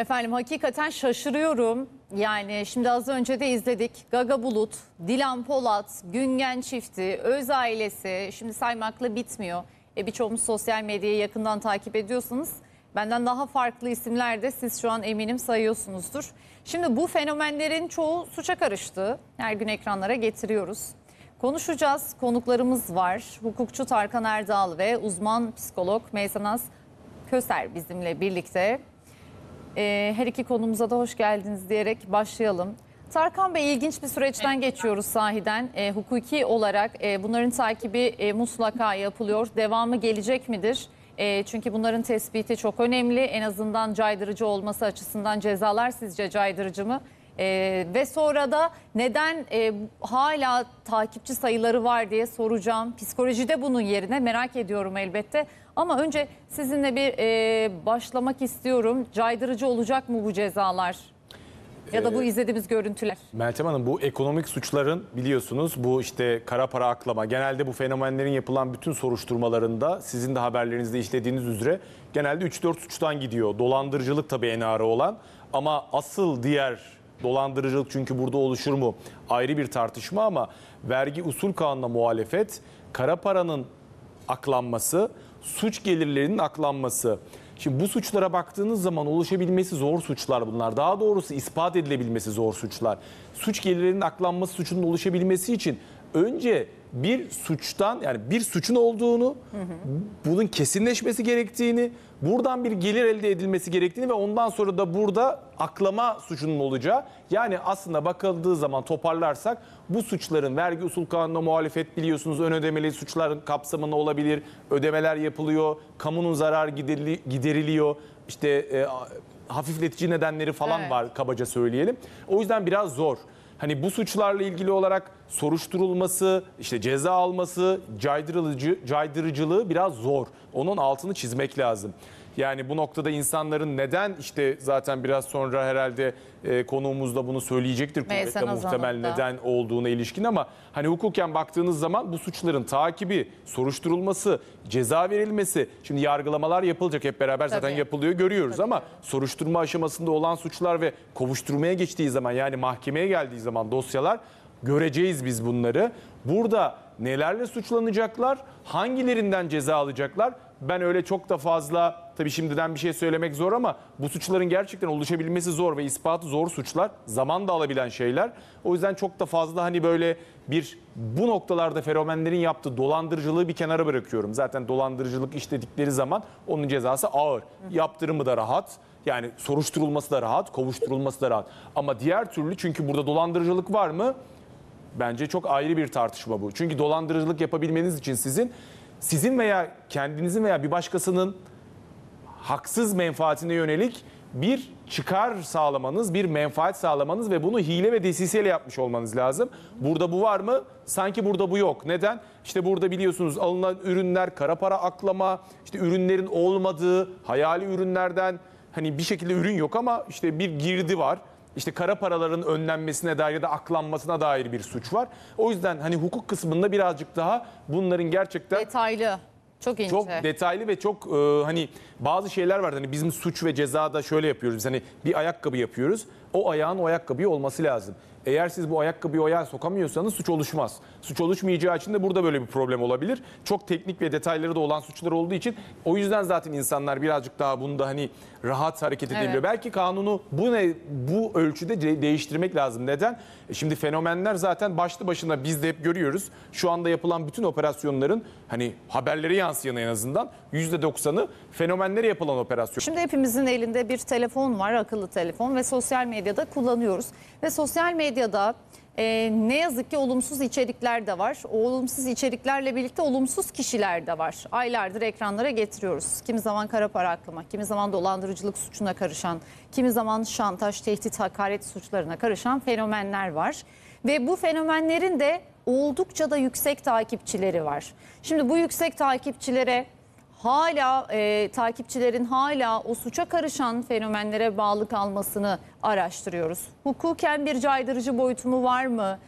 Efendim hakikaten şaşırıyorum. Yani şimdi az önce de izledik. Gaga Bulut, Dilan Polat, Güngen Çifti, Öz Ailesi, şimdi saymakla bitmiyor. Birçoğumuz sosyal medyayı yakından takip ediyorsunuz. Benden daha farklı isimler de siz şu an eminim sayıyorsunuzdur. Şimdi bu fenomenlerin çoğu suça karıştı. Her gün ekranlara getiriyoruz. Konuşacağız. Konuklarımız var. Hukukçu Tarkan Erdal ve uzman psikolog Meysenaz Köser bizimle birlikte. Her iki konumuza da hoş geldiniz diyerek başlayalım. Tarkan Bey, ilginç bir süreçten geçiyoruz sahiden. Hukuki olarak bunların takibi mutlaka yapılıyor. Devamı gelecek midir? Çünkü bunların tespiti çok önemli. En azından caydırıcı olması açısından cezalar sizce caydırıcı mı? Ve sonra da neden hala takipçi sayıları var diye soracağım. Psikolojide bunun yerine merak ediyorum elbette. Ama önce sizinle bir başlamak istiyorum. Caydırıcı olacak mı bu cezalar? Ya da bu izlediğimiz görüntüler. Meltem Hanım, bu ekonomik suçların biliyorsunuz bu işte kara para aklama. Genelde bu fenomenlerin yapılan bütün soruşturmalarında sizin de haberlerinizde işlediğiniz üzere genelde 3-4 suçtan gidiyor. Dolandırıcılık tabii en ağır olan ama asıl diğer... Dolandırıcılık çünkü burada oluşur mu ayrı bir tartışma ama vergi usul kanununa muhalefet, kara paranın aklanması, suç gelirlerinin aklanması. Şimdi bu suçlara baktığınız zaman oluşabilmesi zor suçlar bunlar. Daha doğrusu ispat edilebilmesi zor suçlar. Suç gelirlerinin aklanması suçunun oluşabilmesi için önce bir suçtan yani bir suçun olduğunu, bunun kesinleşmesi gerektiğini, buradan bir gelir elde edilmesi gerektiğini ve ondan sonra da burada aklama suçunun olacağı. Yani aslında bakıldığı zaman toparlarsak bu suçların vergi usul kanununa muhalefet biliyorsunuz ön ödemeli suçların kapsamında olabilir. Ödemeler yapılıyor, kamunun zararı gideriliyor, işte hafifletici nedenleri falan var kabaca söyleyelim. O yüzden biraz zor. Hani bu suçlarla ilgili olarak soruşturulması, işte ceza alması, caydırıcılığı biraz zor. Onun altını çizmek lazım. Yani bu noktada insanların neden işte zaten biraz sonra herhalde konuğumuz da bunu söyleyecektir. Kuvvetle muhtemel neden olduğuna ilişkin ama hani hukuken baktığınız zaman bu suçların takibi, soruşturulması, ceza verilmesi. Şimdi yargılamalar yapılacak hep beraber zaten yapılıyor görüyoruz ama soruşturma aşamasında olan suçlar ve kovuşturmaya geçtiği zaman yani mahkemeye geldiği zaman dosyalar göreceğiz biz bunları. Burada nelerle suçlanacaklar, hangilerinden ceza alacaklar? Ben öyle çok da fazla tabii şimdiden bir şey söylemek zor ama bu suçların gerçekten oluşabilmesi zor ve ispatı zor suçlar. Zaman da alabilen şeyler. O yüzden çok da fazla hani böyle bir bu noktalarda fenomenlerin yaptığı dolandırıcılığı bir kenara bırakıyorum. Zaten dolandırıcılık işledikleri zaman onun cezası ağır. Yaptırımı da rahat. Yani soruşturulması da rahat, kovuşturulması da rahat. Ama diğer türlü çünkü burada dolandırıcılık var mı? Bence çok ayrı bir tartışma bu. Çünkü dolandırıcılık yapabilmeniz için sizin veya kendinizin veya bir başkasının haksız menfaatine yönelik bir çıkar sağlamanız, bir menfaat sağlamanız ve bunu hile ve desiseyle yapmış olmanız lazım. Burada bu var mı? Sanki burada bu yok. Neden? İşte burada biliyorsunuz alınan ürünler, kara para aklama, işte ürünlerin olmadığı, hayali ürünlerden hani bir şekilde ürün yok ama işte bir girdi var. İşte kara paraların önlenmesine dair ya da aklanmasına dair bir suç var. O yüzden hani hukuk kısmında birazcık daha bunların gerçekten detaylı, çok ince. Çok detaylı ve çok hani bazı şeyler var. Hani bizim suç ve cezada şöyle yapıyoruz. Biz hani bir ayakkabı yapıyoruz. O ayağın o ayakkabıyı olması lazım. Eğer siz bu ayakkabıyı o ayağa sokamıyorsanız suç oluşmaz. Suç oluşmayacağı için de burada böyle bir problem olabilir. Çok teknik ve detayları da olan suçlar olduğu için o yüzden zaten insanlar birazcık daha bunda hani rahat hareket edebiliyor. Evet. Belki kanunu bu ölçüde değiştirmek lazım. Neden? Şimdi fenomenler zaten başlı başına biz de hep görüyoruz. Şu anda yapılan bütün operasyonların hani haberlere yansıyan en azından %90'ı fenomenlere yapılan operasyon. Şimdi hepimizin elinde bir telefon var, akıllı telefon ve sosyal medyada kullanıyoruz. Ve sosyal medyada ne yazık ki olumsuz içerikler de var. O olumsuz içeriklerle birlikte olumsuz kişiler de var. Aylardır ekranlara getiriyoruz. Kimi zaman kara para aklamak, kimi zaman dolandırıcılık suçuna karışan, kimi zaman şantaj, tehdit, hakaret suçlarına karışan fenomenler var. Ve bu fenomenlerin de oldukça da yüksek takipçileri var. Şimdi bu yüksek takipçilere hala takipçilerin hala o suça karışan fenomenlere bağlı kalmasını araştırıyoruz. Hukuken bir caydırıcı boyutu mu var mı?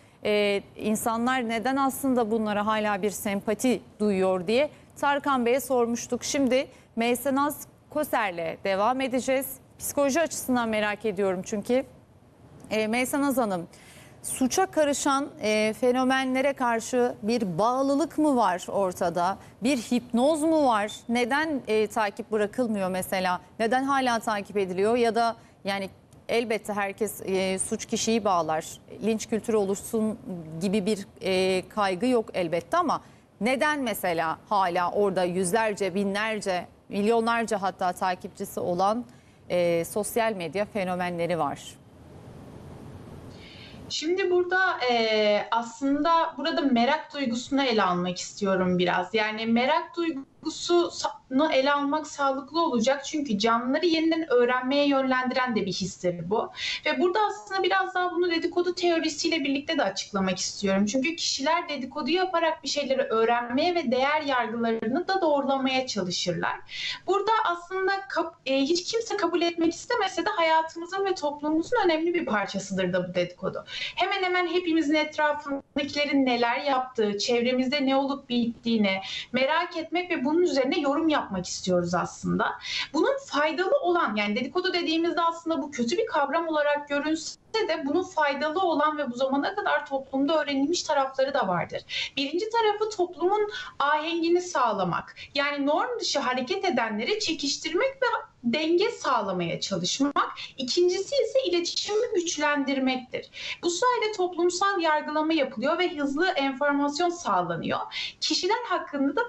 İnsanlar neden aslında bunlara hala bir sempati duyuyor diye Tarkan Bey'e sormuştuk. Şimdi Meysenaz Köser'le devam edeceğiz. Psikoloji açısından merak ediyorum çünkü. Meysenaz Hanım, suça karışan fenomenlere karşı bir bağlılık mı var ortada? Bir hipnoz mu var? Neden takip bırakılmıyor mesela? Neden hala takip ediliyor? Ya da yani elbette herkes suç kişiyi bağlar. Linç kültürü oluşsun gibi bir kaygı yok elbette ama neden mesela hala orada yüzlerce, binlerce, milyonlarca hatta takipçisi olan sosyal medya fenomenleri var? Şimdi burada aslında burada merak duygusunu ele almak istiyorum biraz. Yani merak duygusunu ele almak sağlıklı olacak. Çünkü canlıları yeniden öğrenmeye yönlendiren de bir histir bu. Ve burada aslında biraz daha bunu dedikodu teorisiyle birlikte de açıklamak istiyorum. Çünkü kişiler dedikodu yaparak bir şeyleri öğrenmeye ve değer yargılarını da doğrulamaya çalışırlar. Burada aslında hiç kimse kabul etmek istemese de hayatımızın ve toplumumuzun önemli bir parçasıdır da bu dedikodu. Hemen hemen hepimizin etrafındakilerin neler yaptığı, çevremizde ne olup bittiğini merak etmek ve bunun üzerine yorum yapmak istiyoruz aslında. Bunun faydalı olan, yani dedikodu dediğimizde aslında bu kötü bir kavram olarak görünse de bunun faydalı olan ve bu zamana kadar toplumda öğrenilmiş tarafları da vardır. Birinci tarafı toplumun ahengini sağlamak. Yani norm dışı hareket edenleri çekiştirmek ve denge sağlamaya çalışmak. İkincisi ise iletişimi güçlendirmektir. Bu sayede toplumsal yargılama yapılıyor ve hızlı enformasyon sağlanıyor. Kişiler hakkında da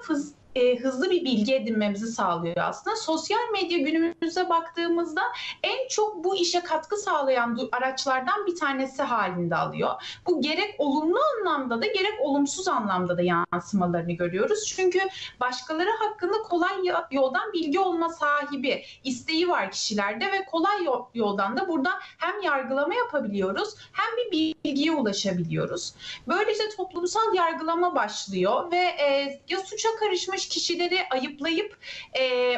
hızlı bir bilgi edinmemizi sağlıyor aslında. Sosyal medya günümüze baktığımızda en çok bu işe katkı sağlayan araçlardan bir tanesi halinde alıyor. Bu gerek olumlu anlamda da gerek olumsuz anlamda da yansımalarını görüyoruz. Çünkü başkaları hakkında kolay yoldan bilgi olma sahibi isteği var kişilerde ve kolay yoldan da burada hem yargılama yapabiliyoruz hem bir bilgiye ulaşabiliyoruz. Böylece toplumsal yargılama başlıyor ve ya suça karışmış kişileri ayıplayıp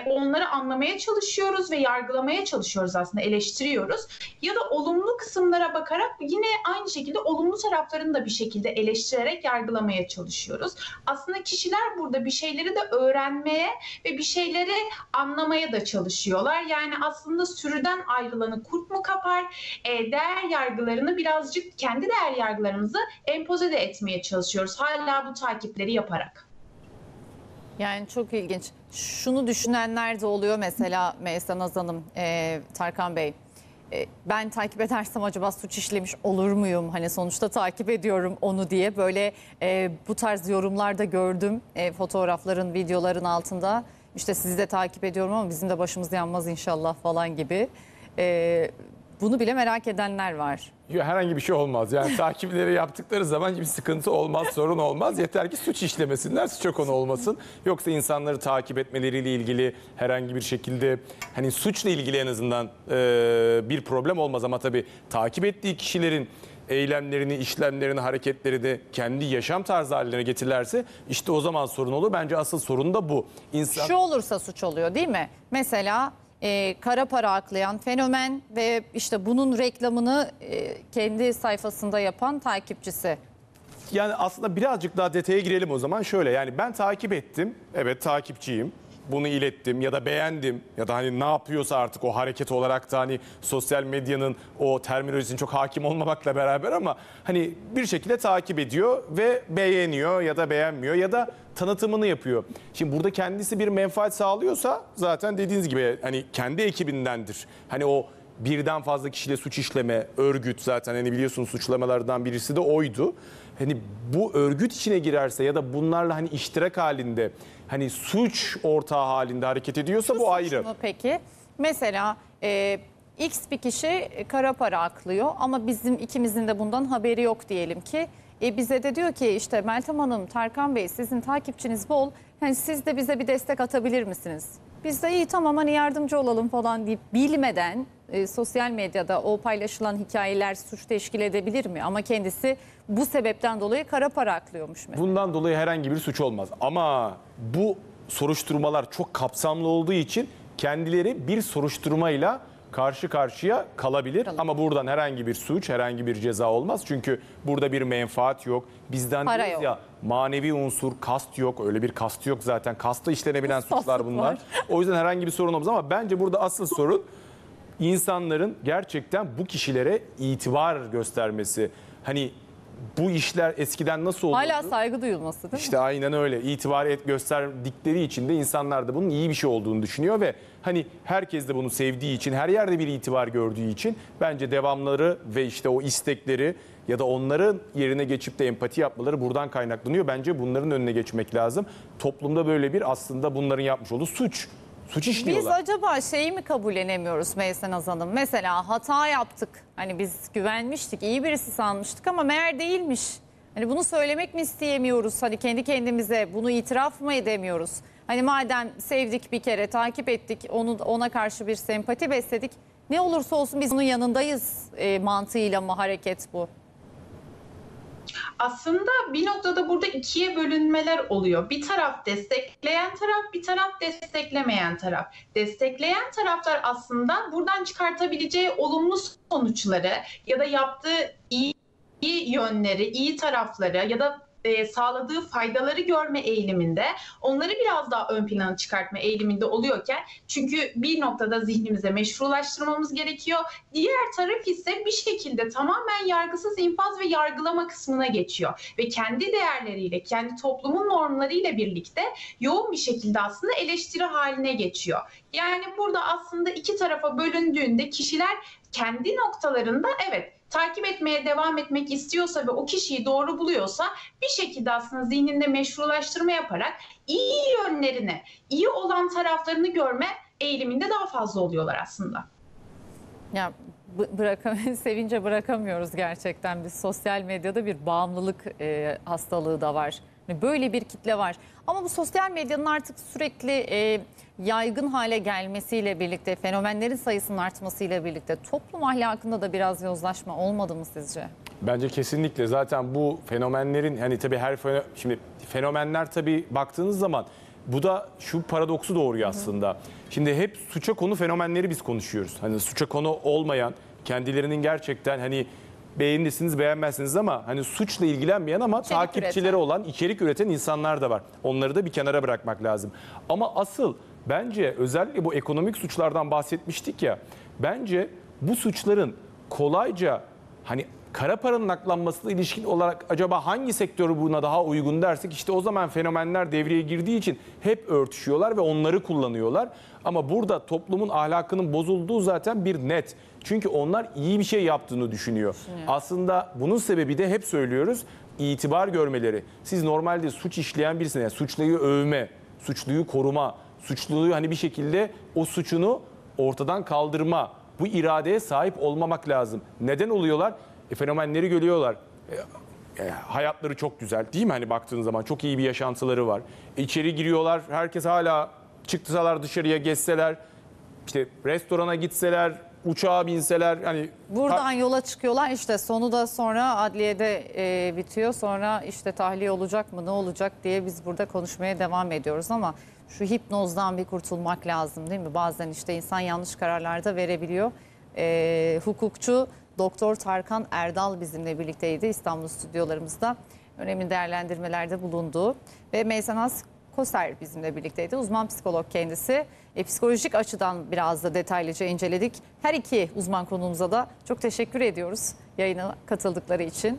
onları anlamaya çalışıyoruz ve yargılamaya çalışıyoruz aslında, eleştiriyoruz. Ya da olumlu kısımlara bakarak yine aynı şekilde olumlu taraflarını da bir şekilde eleştirerek yargılamaya çalışıyoruz. Aslında kişiler burada bir şeyleri de öğrenmeye ve bir şeyleri anlamaya da çalışıyorlar. Yani aslında sürüden ayrılanı kurt mu kapar? Değer yargılarını birazcık kendi değer yargılarımızı empoze de etmeye çalışıyoruz. Hala bu takipleri yaparak. Yani çok ilginç. Şunu düşünenler de oluyor mesela Meysenaz Hanım, Tarkan Bey. Ben takip edersem acaba suç işlemiş olur muyum? Hani sonuçta takip ediyorum onu diye. Böyle bu tarz yorumlarda gördüm fotoğrafların, videoların altında. İşte sizi de takip ediyorum ama bizim de başımız yanmaz inşallah falan gibi. Bunu bile merak edenler var. Herhangi bir şey olmaz. Yani takipleri yaptıkları zaman bir sıkıntı olmaz, sorun olmaz. Yeter ki suç işlemesinler, suça konu olmasın. Yoksa insanları takip etmeleriyle ilgili herhangi bir şekilde hani suçla ilgili en azından bir problem olmaz. Ama tabii takip ettiği kişilerin eylemlerini, işlemlerini, hareketleri de kendi yaşam tarzı haline getirirlerse işte o zaman sorun olur. Bence asıl sorun da bu. Şu olursa suç oluyor değil mi? Mesela... kara para aklayan fenomen ve işte bunun reklamını kendi sayfasında yapan takipçisi. Yani aslında birazcık daha detaya girelim o zaman. Şöyle, yani ben takip ettim, evet takipçiyim, bunu ilettim ya da beğendim ya da hani ne yapıyorsa artık o hareket olarak da hani sosyal medyanın o terminolojisine çok hakim olmamakla beraber ama hani bir şekilde takip ediyor ve beğeniyor ya da beğenmiyor ya da tanıtımını yapıyor. Şimdi burada kendisi bir menfaat sağlıyorsa zaten dediğiniz gibi hani kendi ekibindendir. Hani o birden fazla kişiyle suç işleme, örgüt zaten hani biliyorsunuz suçlamalardan birisi de oydu. Hani bu örgüt içine girerse ya da bunlarla hani iştirak halinde, hani suç ortağı halinde hareket ediyorsa bu ayrı. Peki mesela X bir kişi kara para aklıyor ama bizim ikimizin de bundan haberi yok diyelim ki. Bize de diyor ki işte Meltem Hanım, Tarkan Bey sizin takipçiniz bol. Yani siz de bize bir destek atabilir misiniz? Biz de iyi tamam hani yardımcı olalım falan deyip bilmeden sosyal medyada o paylaşılan hikayeler suç teşkil edebilir mi? Ama kendisi bu sebepten dolayı kara para aklıyormuş mesela. Bundan dolayı herhangi bir suç olmaz. Ama bu soruşturmalar çok kapsamlı olduğu için kendileri bir soruşturmayla karşı karşıya kalabilir ama buradan herhangi bir suç, herhangi bir ceza olmaz. Çünkü burada bir menfaat yok. Bizden diyoruz ya, manevi unsur, kast yok. Öyle bir kast yok zaten. Kasta işlenebilen suçlar bunlar. O yüzden herhangi bir sorun olmaz ama bence burada asıl sorun insanların gerçekten bu kişilere itibar göstermesi. Hani bu işler eskiden nasıl oluyordu? Hala saygı duyulması değil mi? İşte aynen öyle. İtibar gösterdikleri için de insanlar da bunun iyi bir şey olduğunu düşünüyor ve hani herkes de bunu sevdiği için, her yerde bir itibar gördüğü için bence devamları ve işte o istekleri ya da onların yerine geçip de empati yapmaları buradan kaynaklanıyor. Bence bunların önüne geçmek lazım. Toplumda böyle bir aslında bunların yapmış olduğu suç. Suç işliyorlar. Biz acaba şeyi mi kabullenemiyoruz Meysenaz Hanım? Mesela hata yaptık. Hani biz güvenmiştik, iyi birisi sanmıştık ama meğer değilmiş. Hani bunu söylemek mi isteyemiyoruz? Hani kendi kendimize bunu itiraf mı edemiyoruz? Hani madem sevdik bir kere, takip ettik, ona karşı bir sempati besledik. Ne olursa olsun biz onun yanındayız mantığıyla mı hareket bu? Aslında bir noktada burada ikiye bölünmeler oluyor. Bir taraf destekleyen taraf, bir taraf desteklemeyen taraf. Destekleyen taraflar aslında buradan çıkartabileceği olumlu sonuçları ya da yaptığı iyi yönleri, iyi tarafları ya da sağladığı faydaları görme eğiliminde, onları biraz daha ön plana çıkartma eğiliminde oluyorken, çünkü bir noktada zihnimize meşrulaştırmamız gerekiyor. Diğer taraf ise bir şekilde tamamen yargısız infaz ve yargılama kısmına geçiyor. Ve kendi değerleriyle, kendi toplumun normlarıyla birlikte yoğun bir şekilde aslında eleştiri haline geçiyor. Yani burada aslında iki tarafa bölündüğünde kişiler kendi noktalarında evet, takip etmeye devam etmek istiyorsa ve o kişiyi doğru buluyorsa bir şekilde aslında zihninde meşrulaştırma yaparak iyi yönlerini, iyi olan taraflarını görme eğiliminde daha fazla oluyorlar aslında. Ya sevince bırakamıyoruz gerçekten. Biz sosyal medyada bir bağımlılık hastalığı da var. Böyle bir kitle var. Ama bu sosyal medyanın artık sürekli yaygın hale gelmesiyle birlikte, fenomenlerin sayısının artmasıyla birlikte toplum ahlakında da biraz yozlaşma olmadı mı sizce? Bence kesinlikle. Zaten bu fenomenlerin, yani tabii şimdi fenomenler tabii baktığınız zaman bu da şu paradoksu doğuruyor aslında. Şimdi hep suça konu fenomenleri biz konuşuyoruz. Hani suça konu olmayan, kendilerinin gerçekten hani beğenirsiniz beğenmezsiniz ama hani suçla ilgilenmeyen ama takipçileri olan, içerik üreten insanlar da var. Onları da bir kenara bırakmak lazım. Ama asıl bence özellikle bu ekonomik suçlardan bahsetmiştik ya. Bence bu suçların kolayca hani kara paranın aklanmasına ilişkin olarak acaba hangi sektörü buna daha uygun dersek işte o zaman fenomenler devreye girdiği için hep örtüşüyorlar ve onları kullanıyorlar. Ama burada toplumun ahlakının bozulduğu zaten bir net. Çünkü onlar iyi bir şey yaptığını düşünüyor. Aslında bunun sebebi de hep söylüyoruz itibar görmeleri. Siz normalde suç işleyen birisine yani suçluyu övme, suçluyu koruma, suçluyu hani bir şekilde o suçunu ortadan kaldırma. Bu iradeye sahip olmamak lazım. Neden oluyorlar? Fenomenleri görüyorlar. Hayatları çok güzel değil mi? Hani baktığın zaman çok iyi bir yaşantıları var. İçeri giriyorlar. Herkes hala çıktısalar dışarıya geçseler, işte restorana gitseler, uçağa binseler. Hani buradan yola çıkıyorlar. İşte sonu da sonra adliyede bitiyor. Sonra işte tahliye olacak mı, ne olacak diye biz burada konuşmaya devam ediyoruz ama şu hipnozdan bir kurtulmak lazım değil mi? Bazen işte insan yanlış kararlar da verebiliyor. Hukukçu Doktor Tarkan Erdal bizimle birlikteydi İstanbul stüdyolarımızda. Önemli değerlendirmelerde bulundu. Ve Meysenaz Köser bizimle birlikteydi. Uzman psikolog kendisi. Psikolojik açıdan biraz da detaylıca inceledik. Her iki uzman konuğumuza da çok teşekkür ediyoruz yayına katıldıkları için.